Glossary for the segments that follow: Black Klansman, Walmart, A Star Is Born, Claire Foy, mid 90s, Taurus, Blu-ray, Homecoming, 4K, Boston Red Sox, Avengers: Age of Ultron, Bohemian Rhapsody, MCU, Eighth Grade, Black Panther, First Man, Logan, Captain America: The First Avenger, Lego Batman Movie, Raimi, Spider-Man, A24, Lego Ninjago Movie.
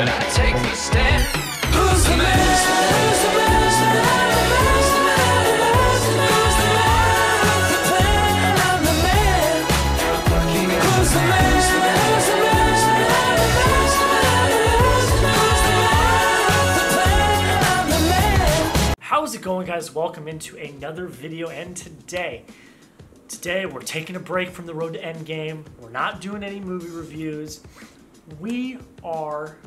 when I take me stand. Who's the man? Who's the man? Who's the man? Who's the man? Who's the man? Who's the man? I'm the plan. I'm the man. Who's the man? Who's the man? Who's the man? Who's the man? Who's the man? Who's the man? I'm the man. How's it going, guys? Welcome into another video, and today we're taking a break from the road to Endgame. We're not doing any movie reviews. We are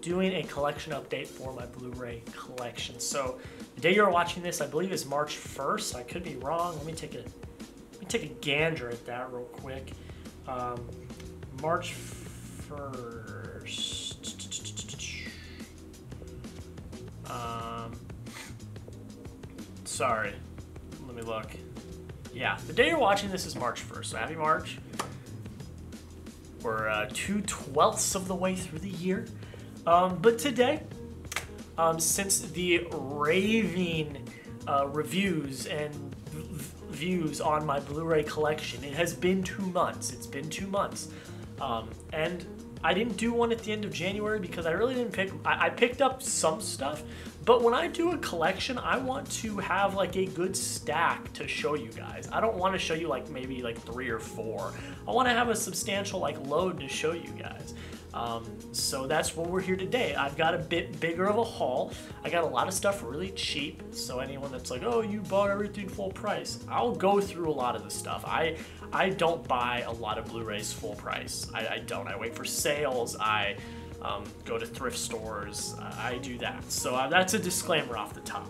doing a collection update for my Blu-ray collection. So the day you're watching this, I believe, is March 1st. I could be wrong. Let me take a gander at that real quick. March 1st. Sorry. Let me look. Yeah, the day you're watching this is March 1st. So happy March. We're 2/12 of the way through the year. But today, since the raving reviews and views on my Blu-ray collection, it has been 2 months. It's been 2 months. And I didn't do one at the end of January because I really didn't pick... I picked up some stuff, but when I do a collection, I want to have like a good stack to show you guys. I don't want to show you like maybe like 3 or 4. I want to have a substantial like load to show you guys. So that's what we're here today. I've got a bit bigger of a haul. I got a lot of stuff really cheap. So anyone that's like, oh, you bought everything full price, I'll go through a lot of the stuff. I don't buy a lot of Blu-rays full price. I don't. I wait for sales. I go to thrift stores. I do that. So that's a disclaimer off the top.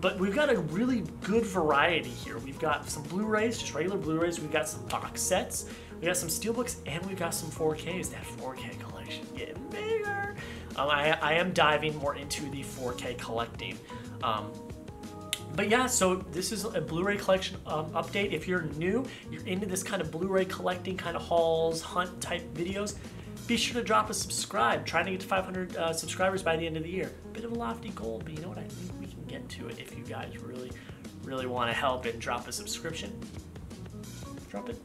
But we've got a really good variety here. We've got some Blu-rays, just regular Blu-rays. We've got some box sets. We got some steelbooks, and we got some 4Ks. That 4K collection getting bigger. I am diving more into the 4K collecting. But yeah, so this is a Blu-ray collection update. If you're new, you're into this kind of Blu-ray collecting, kind of hauls, hunt type videos, be sure to drop a subscribe. Trying to get to 500 subscribers by the end of the year. Bit of a lofty goal, but you know what? I think we can get to it if you guys really, really want to help and drop a subscription. Drop it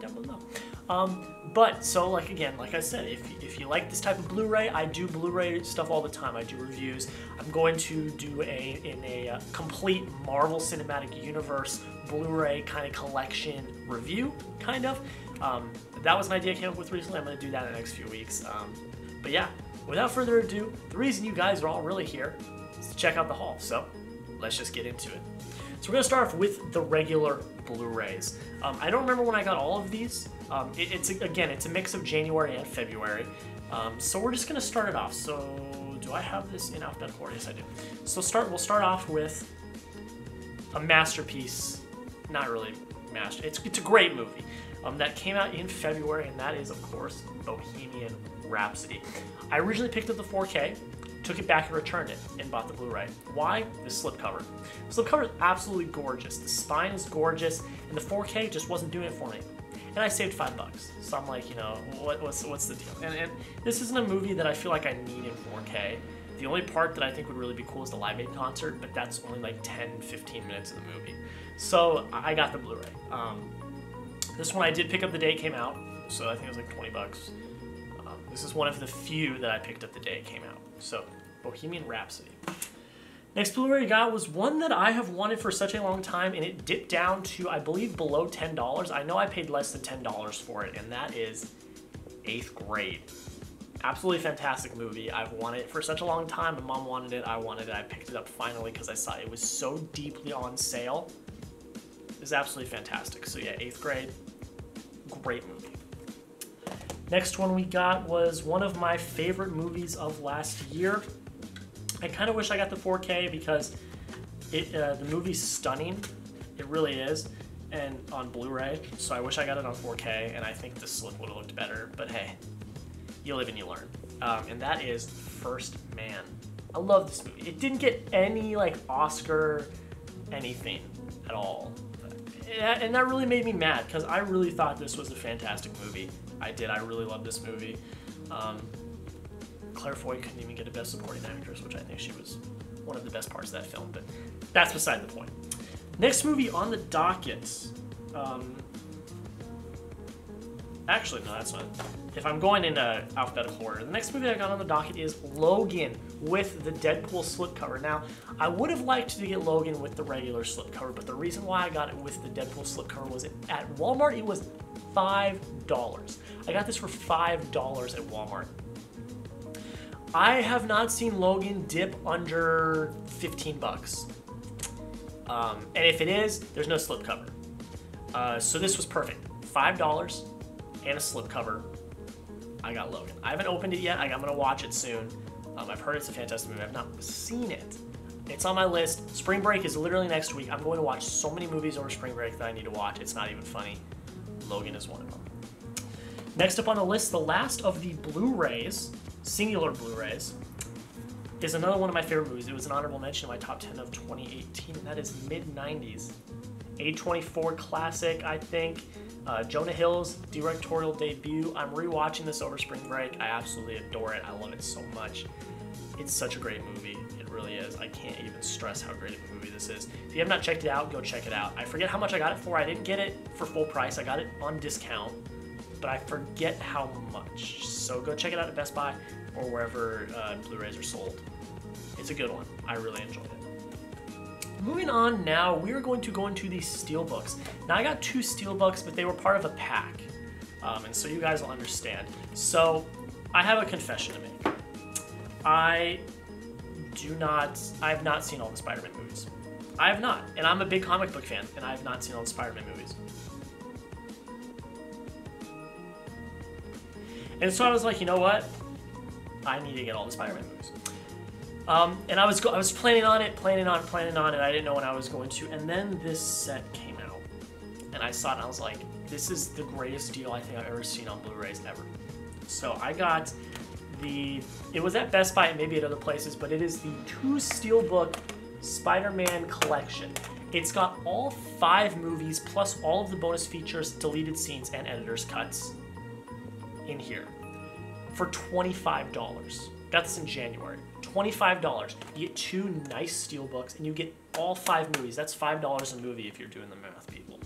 down below. But so like again, like I said, if you like this type of Blu-ray, I do Blu-ray stuff all the time. I do reviews. I'm going to do a complete Marvel Cinematic Universe Blu-ray kind of collection review, kind of. That was an idea I came up with recently. I'm going to do that in the next few weeks. But yeah, without further ado, the reason you guys are all really here is to check out the haul. So let's just get into it. So we're going to start off with the regular Blu-rays. I don't remember when I got all of these. It's a mix of January and February. So we're just going to start it off. So do I have this in alphabetical order? Yes, I do. So we'll start off with a masterpiece. Not really master. It's a great movie that came out in February, and that is, of course, Bohemian Rhapsody. I originally picked up the 4K. Took it back and returned it, and bought the Blu-ray. Why? The slipcover. The slipcover is absolutely gorgeous. The spine is gorgeous, and the 4K just wasn't doing it for me. And I saved $5, so I'm like, you know, what's the deal? And this isn't a movie that I feel like I need in 4K. The only part that I think would really be cool is the Live Aid concert, but that's only like 10, 15 minutes of the movie. So I got the Blu-ray. This one I did pick up the day it came out, so I think it was like $20. This is one of the few that I picked up the day it came out. So, Bohemian Rhapsody. Next Blu-ray I got was one that I have wanted for such a long time, and it dipped down to, I believe, below $10. I know I paid less than $10 for it, and that is Eighth Grade. Absolutely fantastic movie. I've wanted it for such a long time. My mom wanted it. I wanted it. I picked it up finally because I saw it was so deeply on sale. It was absolutely fantastic. So yeah, Eighth Grade, great movie. Next one we got was one of my favorite movies of last year. I kind of wish I got the 4K because the movie's stunning. It really is, and on Blu-ray. So I wish I got it on 4K, and I think the slip would have looked better. But hey, you live and you learn. And that is First Man. I love this movie. It didn't get any like Oscar anything at all. And that really made me mad because I really thought this was a fantastic movie. I did. I really loved this movie. Claire Foy couldn't even get a Best Supporting Actress, which I think she was one of the best parts of that film, but that's beside the point. Next movie on the docket. Actually, no, that's not. If I'm going in alphabetical order, the next movie I got on the docket is Logan with the Deadpool slipcover. Now, I would have liked to get Logan with the regular slipcover, but the reason why I got it with the Deadpool slipcover was at Walmart, it was $5. I got this for $5 at Walmart. I have not seen Logan dip under 15 bucks. And if it is, there's no slipcover. So this was perfect. $5 and a slipcover. I got Logan. I haven't opened it yet. I'm going to watch it soon. I've heard it's a fantastic movie. I've not seen it. It's on my list. Spring break is literally next week. I'm going to watch so many movies over spring break that I need to watch. It's not even funny. Logan is one of them. Next up on the list, the last of the Blu-rays, singular Blu-rays, is another one of my favorite movies. It was an honorable mention in my top 10 of 2018, and that is mid 90s. A24 classic, I think. Jonah Hill's directorial debut. I'm rewatching this over spring break. I absolutely adore it. I love it so much. It's such a great movie. It really is. I can't even stress how great a movie this is. If you have not checked it out, go check it out. I forget how much I got it for. I didn't get it for full price. I got it on discount, but I forget how much. So go check it out at Best Buy or wherever Blu-rays are sold. It's a good one. I really enjoyed it. Moving on now, we are going to go into these steelbooks. Now I got two steelbooks, but they were part of a pack. And so you guys will understand. So I have a confession to make. I have not seen all the Spider-Man movies. I have not, and I'm a big comic book fan, and I have not seen all the Spider-Man movies. And so I was like, you know what? I need to get all the Spider-Man movies. And I was planning on it, and I didn't know when I was going to. And then this set came out, and I saw it, and I was like, this is the greatest deal I think I've ever seen on Blu-rays ever. So I got the, it was at Best Buy and maybe at other places, but it is the two Steelbook Spider-Man collection. It's got all 5 movies, plus all of the bonus features, deleted scenes, and editor's cuts in here for $25. That's in January. $25. You get 2 nice steelbooks, and you get all 5 movies. That's $5 a movie if you're doing the math, people.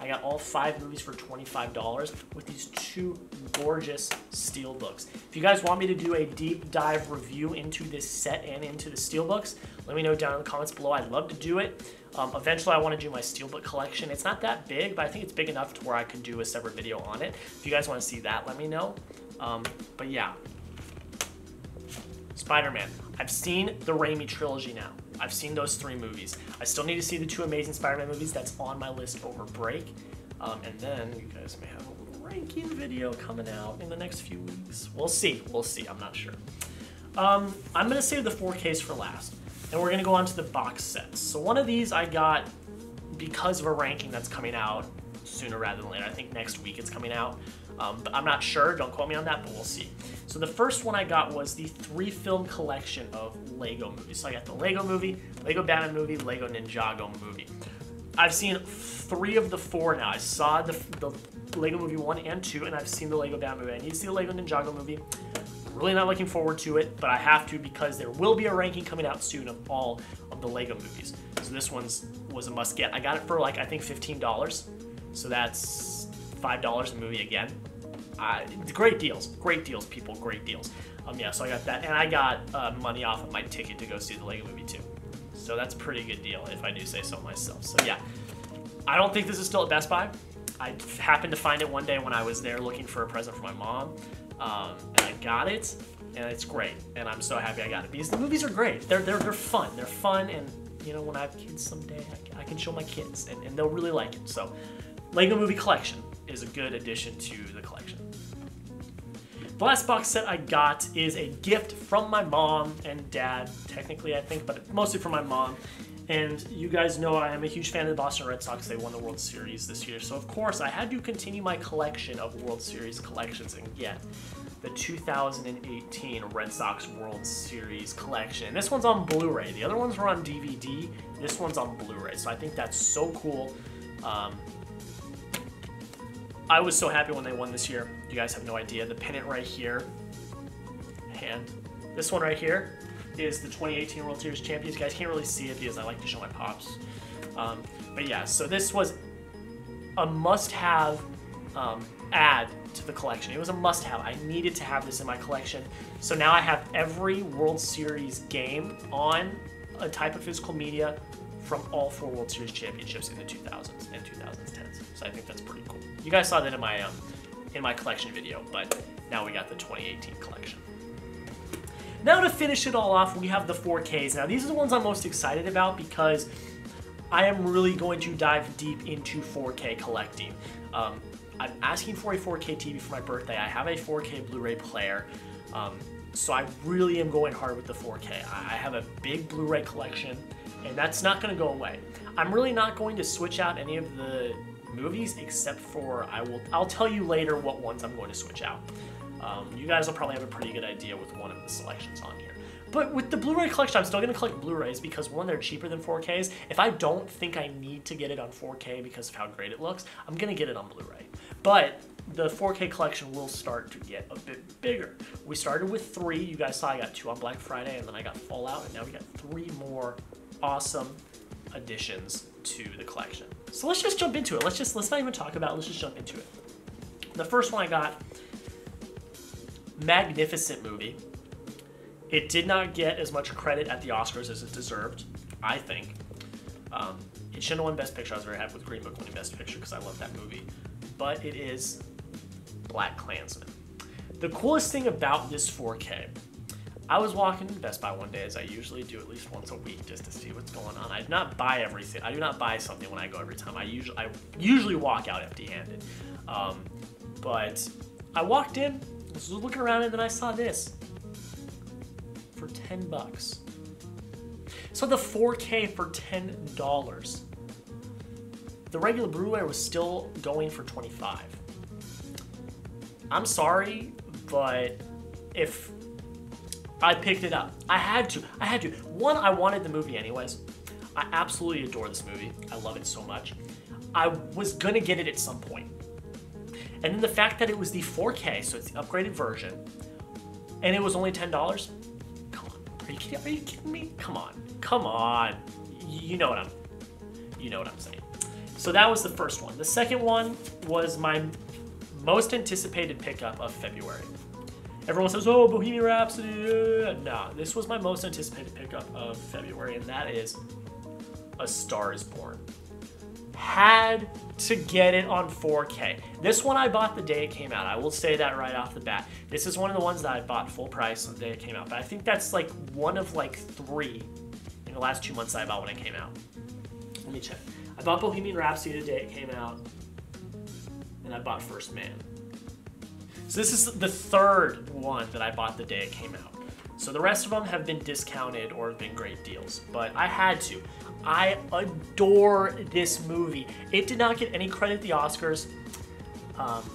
I got all 5 movies for $25 with these 2 gorgeous steelbooks. If you guys want me to do a deep dive review into this set and into the steelbooks, let me know down in the comments below. I'd love to do it. Eventually I want to do my steelbook collection. It's not that big, but I think it's big enough to where I could do a separate video on it. If you guys want to see that, let me know. But yeah. Spider-Man. I've seen the Raimi trilogy now. I've seen those 3 movies. I still need to see the 2 Amazing Spider-Man movies. That's on my list over break. And then you guys may have a little ranking video coming out in the next few weeks. We'll see. We'll see. I'm not sure. I'm going to save the 4Ks for last. And we're going to go on to the box sets. So one of these I got because of a ranking that's coming out sooner rather than later. I think next week it's coming out. But I'm not sure. Don't quote me on that, but we'll see. So the first one I got was the 3-film collection of Lego movies. So I got the Lego movie, Lego Batman movie, Lego Ninjago movie. I've seen 3 of the 4 now. I saw the Lego movie 1 and 2, and I've seen the Lego Batman movie. I need to see the Lego Ninjago movie. I'm really not looking forward to it, but I have to because there will be a ranking coming out soon of all of the Lego movies. So this one's was a must get. I got it for like, I think $15. So that's $5 a movie again. Great deals, people, great deals. Yeah, so I got that, and I got money off of my ticket to go see the Lego movie too. So that's a pretty good deal if I do say so myself. So yeah, I don't think this is still at Best Buy. I happened to find it one day when I was there looking for a present for my mom, and I got it, and it's great, and I'm so happy I got it because the movies are great. They're fun. They're fun, and you know when I have kids someday, I can show my kids, and they'll really like it. So Lego movie collection is a good addition to the collection. The last box set I got is a gift from my mom and dad, technically I think, but mostly from my mom. And you guys know I am a huge fan of the Boston Red Sox. They won the World Series this year. So of course I had to continue my collection of World Series collections and get the 2018 Red Sox World Series collection. This one's on Blu-ray. The other ones were on DVD. This one's on Blu-ray. So I think that's so cool. I was so happy when they won this year. You guys have no idea. The pennant right here, and this one right here is the 2018 World Series champions. You guys can't really see it because I like to show my pops. But yeah, so this was a must-have ad to the collection. It was a must-have. I needed to have this in my collection. So now I have every World Series game on a type of physical media from all four World Series championships in the 2000s and 2010s. So I think that's pretty cool. You guys saw that in my collection video, but now we got the 2018 collection. Now to finish it all off, we have the 4Ks. Now these are the ones I'm most excited about because I am really going to dive deep into 4K collecting. I'm asking for a 4K TV for my birthday. I have a 4K Blu-ray player, so I really am going hard with the 4K. I have a big Blu-ray collection, and that's not going to go away. I'm really not going to switch out any of the movies except for I'll tell you later what ones I'm going to switch out. You guys will probably have a pretty good idea with one of the selections on here. But with the Blu-ray collection, I'm still going to collect Blu-rays because, one, they're cheaper than 4Ks. If I don't think I need to get it on 4K because of how great it looks, I'm going to get it on Blu-ray. But the 4K collection will start to get a bit bigger. We started with 3. You guys saw I got 2 on Black Friday, and then I got Fallout, and now we got 3 more awesome additions to the collection. So let's just jump into it. Let's not even talk about it. Let's just jump into it. The first one I got, magnificent movie. It did not get as much credit at the Oscars as it deserved, I think. It shouldn't have won Best Picture. I was very happy with Green Book winning Best Picture because I love that movie. But it is Black Klansman. The coolest thing about this 4K, I was walking to Best Buy one day, as I usually do at least once a week, just to see what's going on. I do not buy everything. I do not buy something when I go every time. I usually walk out empty-handed. But I walked in, I was looking around, and then I saw this for $10. So the 4K for $10. The regular Blu-ray was still going for $25. I'm sorry, but if I picked it up, I had to. One, I wanted the movie anyways. I absolutely adore this movie. I love it so much. I was gonna get it at some point. And then the fact that it was the 4K, so it's the upgraded version, and it was only $10. Come on, are you kidding me? Come on. You know what I'm saying. So that was the first one. The second one was my most anticipated pickup of February. Everyone says, oh, Bohemian Rhapsody. Nah, this was my most anticipated pickup of February, and that is A Star Is Born. Had to get it on 4K. This one I bought the day it came out. I will say that right off the bat. This is one of the ones that I bought full price on the day it came out, but I think that's like one of like 3 in the last 2 months that I bought when it came out. Let me check. I bought Bohemian Rhapsody the day it came out, and I bought First Man. So this is the third one that I bought the day it came out. So the rest of them have been discounted or have been great deals, but I had to. I adore this movie. It did not get any credit at the Oscars, and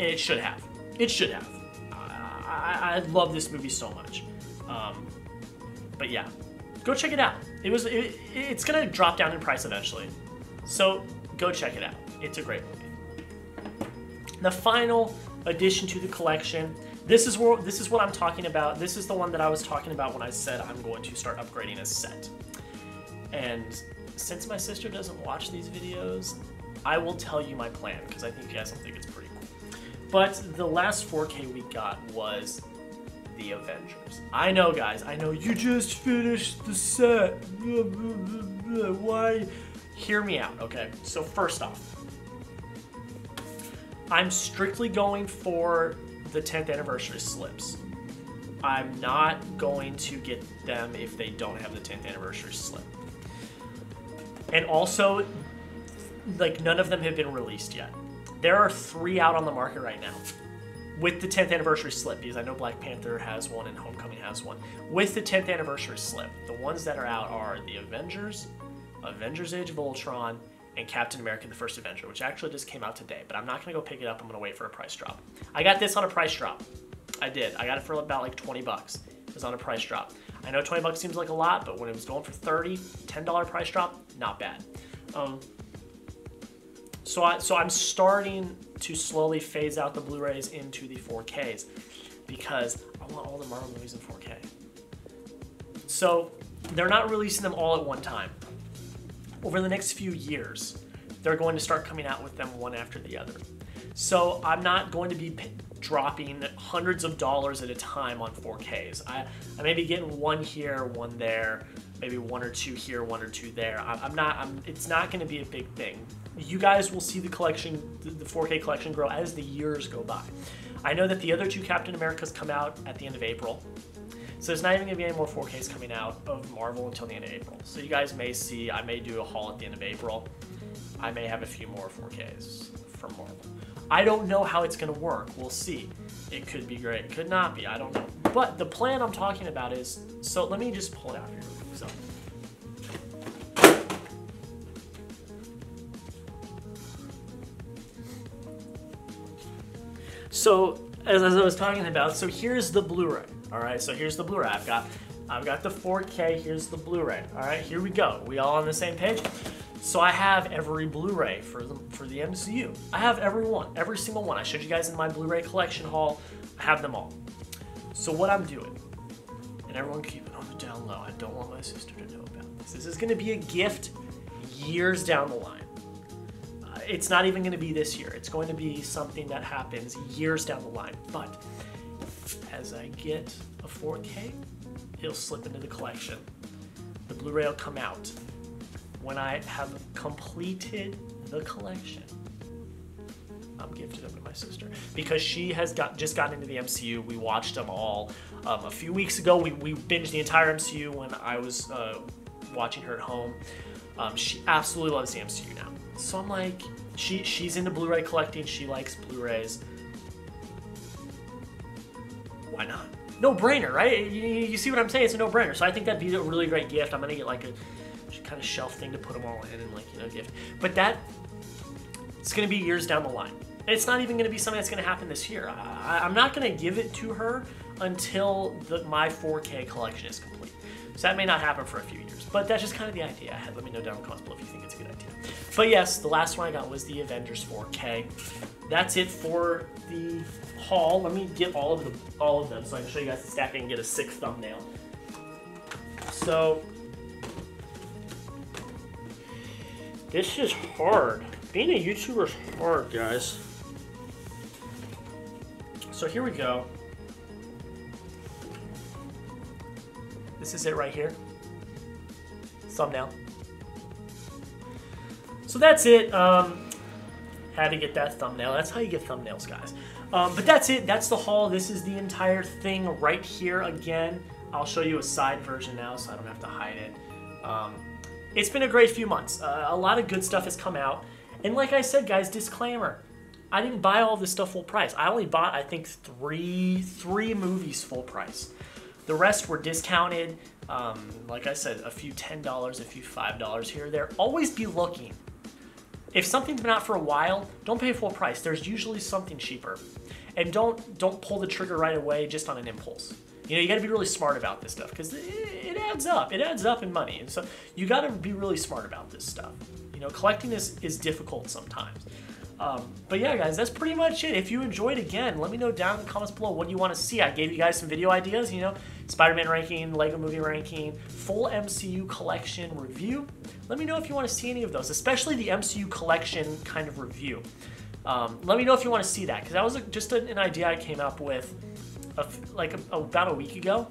it should have. It should have. I love this movie so much. But yeah, go check it out. It's gonna drop down in price eventually, so go check it out. It's a great movie. The final addition to the collection. This is what I'm talking about. This is the one that I was talking about when I said I'm going to start upgrading a set. And since my sister doesn't watch these videos, I will tell you my plan because I think you guys will think it's pretty cool. But the last 4K we got was the Avengers. I know, guys. I know you just finished the set. Why? Hear me out, okay? So first off, I'm strictly going for the 10th anniversary slips. I'm not going to get them if they don't have the 10th anniversary slip. And also, like, none of them have been released yet. There are 3 out on the market right now with the 10th anniversary slip, because I know Black Panther has one and Homecoming has one. With the 10th anniversary slip, the ones that are out are the Avengers, Avengers: Age of Ultron, and Captain America: The First Avenger, which actually just came out today, but I'm not gonna go pick it up. I'm gonna wait for a price drop. I got this on a price drop. I did. I got it for about like $20. It was on a price drop. I know $20 seems like a lot, but when it was going for $30, $10 price drop, not bad. So I'm starting to slowly phase out the Blu-rays into the 4Ks because I want all the Marvel movies in 4K. So they're not releasing them all at one time. Over the next few years, they're going to start coming out with them one after the other. So I'm not going to be dropping hundreds of dollars at a time on 4Ks. I may be getting one here, one there, maybe one or two here, one or two there. It's not going to be a big thing. You guys will see the collection, the 4K collection grow as the years go by. I know that the other two Captain Americas come out at the end of April. So there's not even going to be any more 4Ks coming out of Marvel until the end of April. So you guys may see, I may do a haul at the end of April. I may have a few more 4Ks from Marvel. I don't know how it's going to work. We'll see. It could be great. It could not be. I don't know. But the plan I'm talking about is, so let me just pull it out here. So. As I was talking about, so here's the Blu-ray. All right, so here's the Blu-ray. I've got the 4K. Here's the Blu-ray. All right, here we go. We all on the same page. So I have every Blu-ray for the MCU. I have every one, every single one. I showed you guys in my Blu-ray collection haul. I have them all. So what I'm doing, and everyone keep it on the down low. I don't want my sister to know about this. This is going to be a gift years down the line. It's not even going to be this year. It's going to be something that happens years down the line. But as I get a 4K, it'll slip into the collection. The Blu-ray will come out. When I have completed the collection, I'm gifting them to my sister because she has just gotten into the MCU. We watched them all a few weeks ago. We binged the entire MCU when I was watching her at home. She absolutely loves the MCU now. So I'm like, she's into Blu-ray collecting. She likes Blu-rays. Why not? No brainer, right? You see what I'm saying? It's a no brainer. So I think that'd be a really great gift. I'm gonna get like a kind of shelf thing to put them all in and like, you know, gift. But that, it's gonna be years down the line. And it's not even gonna be something that's gonna happen this year. I'm not gonna give it to her until my 4K collection is complete. So that may not happen for a few years, but that's just kind of the idea I had. Let me know down in the comments below if you think it's a good idea. But yes, the last one I got was the Avengers 4K. That's it for the haul. Let me get all of them so I can show you guys the stacking and get a sick thumbnail. So this is hard. Being a YouTuber is hard, guys. So here we go. This is it right here. Thumbnail. So that's it. Had to get that thumbnail. That's how you get thumbnails, guys. But that's it. That's the haul. This is the entire thing right here again. I'll show you a side version now so I don't have to hide it. It's been a great few months. A lot of good stuff has come out. And like I said, guys, disclaimer. I didn't buy all this stuff full price. I only bought, I think, three movies full price. The rest were discounted. Like I said, a few $10, a few $5 here or there. Always be looking. If something's been out for a while, don't pay full price. There's usually something cheaper. And don't pull the trigger right away just on an impulse. You know, you got to be really smart about this stuff because it adds up. It adds up in money. And so you got to be really smart about this stuff. You know, collecting is difficult sometimes. But yeah, guys, that's pretty much it. If you enjoyed, again, let me know down in the comments below what you want to see. I gave you guys some video ideas, you know, Spider-Man ranking, Lego movie ranking, full MCU collection review. Let me know if you want to see any of those, especially the MCU collection kind of review. Let me know if you want to see that because that was just an idea I came up with about a week ago.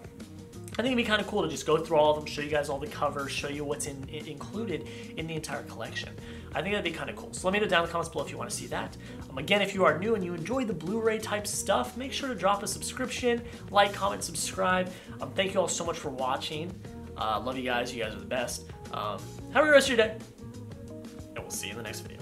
I think it'd be kind of cool to just go through all of them, show you guys all the covers, show you what's included in the entire collection. I think that'd be kind of cool. So let me know down in the comments below if you want to see that. Again, if you are new and you enjoy the Blu-ray type stuff, make sure to drop a subscription, like, comment, subscribe. Thank you all so much for watching. Love you guys. You guys are the best. Have a good rest of your day. And we'll see you in the next video.